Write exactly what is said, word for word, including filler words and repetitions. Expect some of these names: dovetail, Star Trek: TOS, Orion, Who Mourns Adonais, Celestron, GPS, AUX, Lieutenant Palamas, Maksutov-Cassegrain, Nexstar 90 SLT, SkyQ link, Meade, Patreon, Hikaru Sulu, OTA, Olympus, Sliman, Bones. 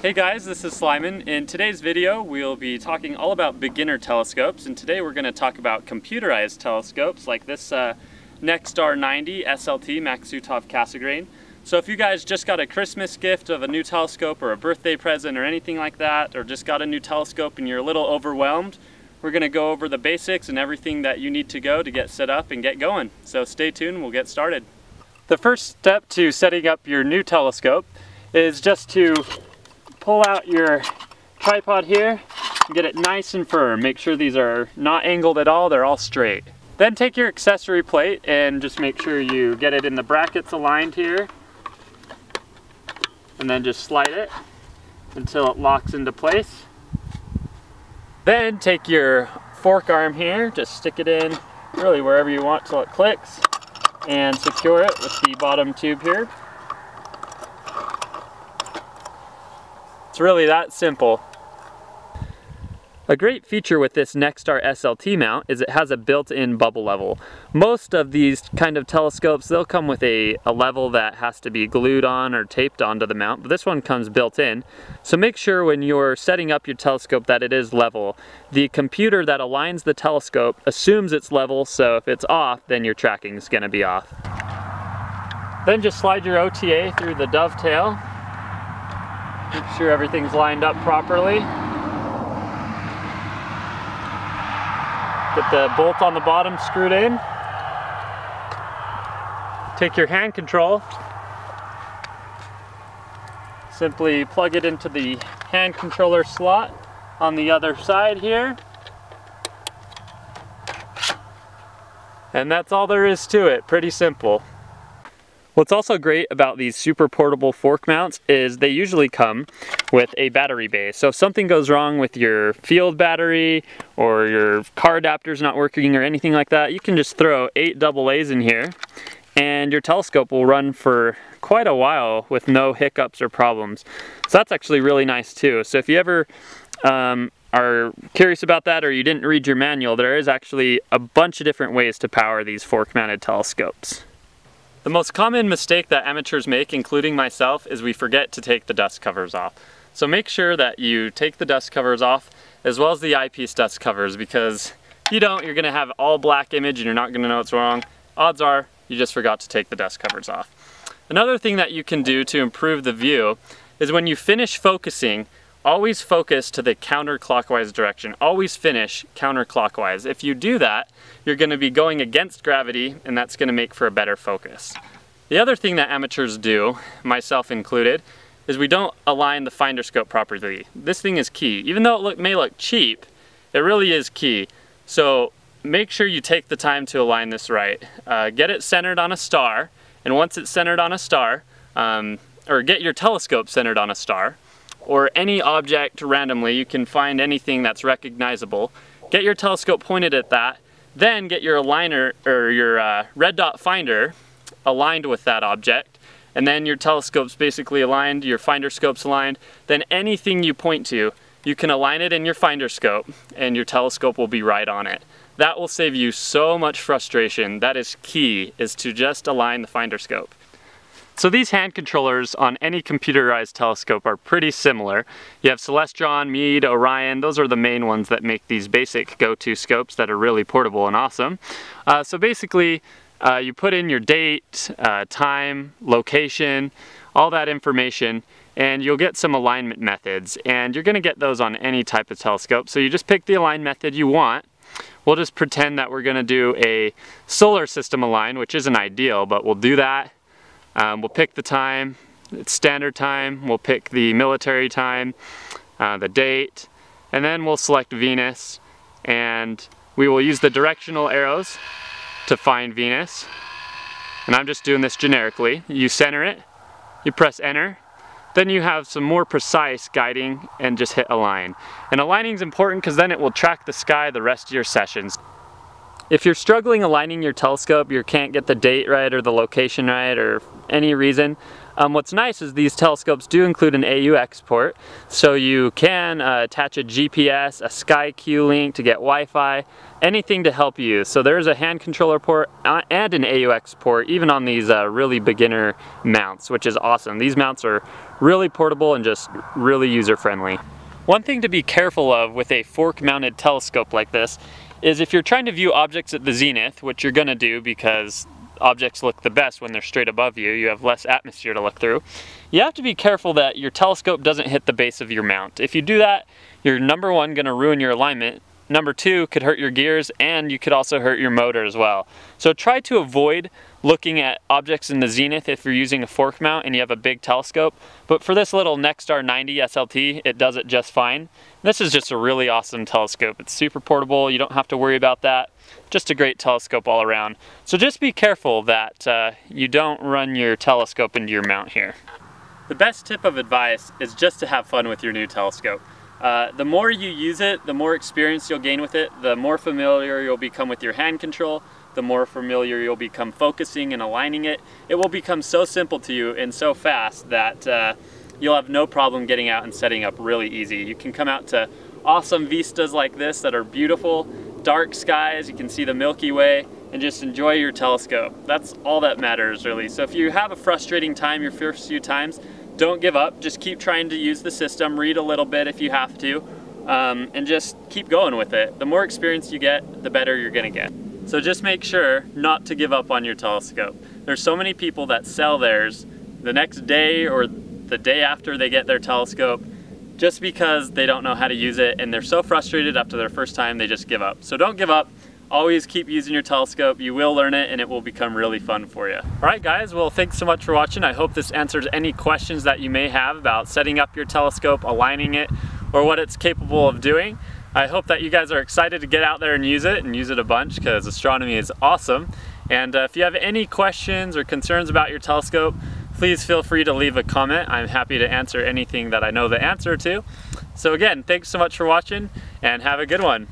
Hey guys, this is Sliman. In today's video we'll be talking all about beginner telescopes, and today we're going to talk about computerized telescopes like this uh, Nexstar ninety S L T Maksutov-Cassegrain. So if you guys just got a Christmas gift of a new telescope or a birthday present or anything like that, or just got a new telescope and you're a little overwhelmed, we're going to go over the basics and everything that you need to go to get set up and get going. So stay tuned, we'll get started. The first step to setting up your new telescope is just to pull out your tripod here and get it nice and firm. Make sure these are not angled at all, they're all straight. Then take your accessory plate and just make sure you get it in the brackets aligned here, and then just slide it until it locks into place. Then take your fork arm here, just stick it in really wherever you want till it clicks, and secure it with the bottom tube here. It's really that simple. A great feature with this Nexstar S L T mount is it has a built-in bubble level. Most of these kind of telescopes, they'll come with a, a level that has to be glued on or taped onto the mount, but this one comes built in. So make sure when you're setting up your telescope that it is level. The computer that aligns the telescope assumes it's level, so if it's off, then your tracking is going to be off. Then just slide your O T A through the dovetail. Make sure everything's lined up properly. Get the bolt on the bottom screwed in. Take your hand control. Simply plug it into the hand controller slot on the other side here. And that's all there is to it. Pretty simple. What's also great about these super portable fork mounts is they usually come with a battery bay. So if something goes wrong with your field battery or your car adapter's not working or anything like that, you can just throw eight double A's in here and your telescope will run for quite a while with no hiccups or problems. So that's actually really nice too. So if you ever um, are curious about that or you didn't read your manual, there is actually a bunch of different ways to power these fork mounted telescopes. The most common mistake that amateurs make, including myself, is we forget to take the dust covers off. So make sure that you take the dust covers off, as well as the eyepiece dust covers, because if you don't, you're going to have all black image and you're not going to know what's wrong. Odds are, you just forgot to take the dust covers off. Another thing that you can do to improve the view is when you finish focusing, always focus to the counterclockwise direction. Always finish counterclockwise. If you do that, you're going to be going against gravity, and that's going to make for a better focus. The other thing that amateurs do, myself included, is we don't align the finder scope properly. This thing is key. Even though it look, may look cheap, it really is key. So make sure you take the time to align this right. Uh, get it centered on a star, and once it's centered on a star, um, or get your telescope centered on a star, or any object randomly, you can find anything that's recognizable. Get your telescope pointed at that, then get your aligner or your uh, red dot finder aligned with that object, and then your telescope's basically aligned, your finder scope's aligned. Then anything you point to, you can align it in your finder scope, and your telescope will be right on it. That will save you so much frustration. That is key, is to just align the finder scope. So these hand controllers on any computerized telescope are pretty similar. You have Celestron, Meade, Orion, those are the main ones that make these basic go-to scopes that are really portable and awesome. Uh, so basically, uh, you put in your date, uh, time, location, all that information, and you'll get some alignment methods. And you're gonna get those on any type of telescope. So you just pick the align method you want. We'll just pretend that we're gonna do a solar system align, which isn't ideal, but we'll do that. Um, we'll pick the time, it's standard time, we'll pick the military time, uh, the date, and then we'll select Venus, and we will use the directional arrows to find Venus. And I'm just doing this generically. You center it, you press enter, then you have some more precise guiding and just hit align. And aligning is important because then it will track the sky the rest of your sessions. If you're struggling aligning your telescope, you can't get the date right or the location right or any reason, Um, what's nice is these telescopes do include an A U X port, so you can uh, attach a G P S, a SkyQ link to get Wi-Fi, anything to help you. So there's a hand controller port and an A U X port, even on these uh, really beginner mounts, which is awesome. These mounts are really portable and just really user-friendly. One thing to be careful of with a fork-mounted telescope like this is if you're trying to view objects at the zenith, which you're gonna do because objects look the best when they're straight above you, you have less atmosphere to look through, you have to be careful that your telescope doesn't hit the base of your mount. If you do that, you're number one gonna ruin your alignment, number two could hurt your gears, and you could also hurt your motor as well. So try to avoid looking at objects in the zenith if you're using a fork mount and you have a big telescope, but for this little Nexstar ninety S L T, it does it just fine. This is just a really awesome telescope. It's super portable, you don't have to worry about that. Just a great telescope all around. So just be careful that uh, you don't run your telescope into your mount here. The best tip of advice is just to have fun with your new telescope. Uh, the more you use it, the more experience you'll gain with it, the more familiar you'll become with your hand control, the more familiar you'll become focusing and aligning it. It will become so simple to you and so fast that uh, you'll have no problem getting out and setting up really easy. You can come out to awesome vistas like this that are beautiful, dark skies, you can see the Milky Way, and just enjoy your telescope. That's all that matters really. So if you have a frustrating time your first few times, don't give up, just keep trying to use the system, read a little bit if you have to, um, and just keep going with it. The more experience you get, the better you're gonna get. So just make sure not to give up on your telescope. There's so many people that sell theirs the next day or the day after they get their telescope just because they don't know how to use it, and they're so frustrated after their first time they just give up. So don't give up. Always keep using your telescope. You will learn it and it will become really fun for you. Alright guys, well thanks so much for watching. I hope this answers any questions that you may have about setting up your telescope, aligning it, or what it's capable of doing. I hope that you guys are excited to get out there and use it, and use it a bunch, because astronomy is awesome. And uh, if you have any questions or concerns about your telescope, please feel free to leave a comment. I'm happy to answer anything that I know the answer to. So again, thanks so much for watching and have a good one.